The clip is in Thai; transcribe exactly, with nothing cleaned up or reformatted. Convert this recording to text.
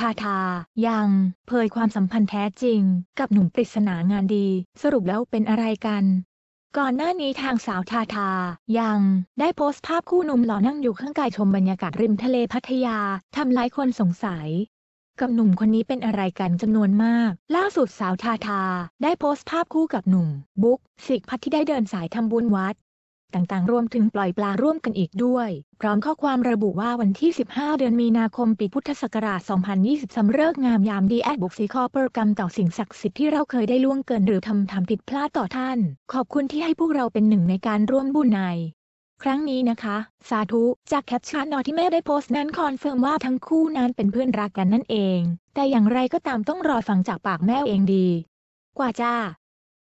ทาทายังเผยความสัมพันธ์แท้จริงกับหนุ่มปริศนางานดีสรุปแล้วเป็นอะไรกันก่อนหน้านี้ทางสาวทาทายังได้โพสต์ภาพคู่หนุ่มหล่อนั่งอยู่ข้างกายชมบรรยากาศริมทะเลพัทยาทำหลายคนสงสัยกับหนุ่มคนนี้เป็นอะไรกันจำนวนมากล่าสุดสาวทาทาได้โพสต์ภาพคู่กับหนุ่มบุ๊กสิกพัทที่ได้เดินสายทำบุญวัดต่างๆรวมถึงปล่อยปลาร่วมกันอีกด้วยพร้อมข้อความระบุว่าวันที่สิบห้าเดือนมีนาคมปีพุทธศักราชสองพันยี่สิบสามฤกษ์งามยามดีแอดบุกซีคอเปอร์กรรมต่อสิ่งศักดิ์สิทธิ์ที่เราเคยได้ล่วงเกินหรือทำทำผิดพลาดต่อท่านขอบคุณที่ให้พวกเราเป็นหนึ่งในการร่วมบุญในครั้งนี้นะคะสาธุจากแคปชั่นนอที่แม่ได้โพสต์นั้นคอนเฟิร์มว่าทั้งคู่นั้นเป็นเพื่อนรักกันนั่นเองแต่อย่างไรก็ตามต้องรอฟังจากปากแม่เองดีกว่าจ้า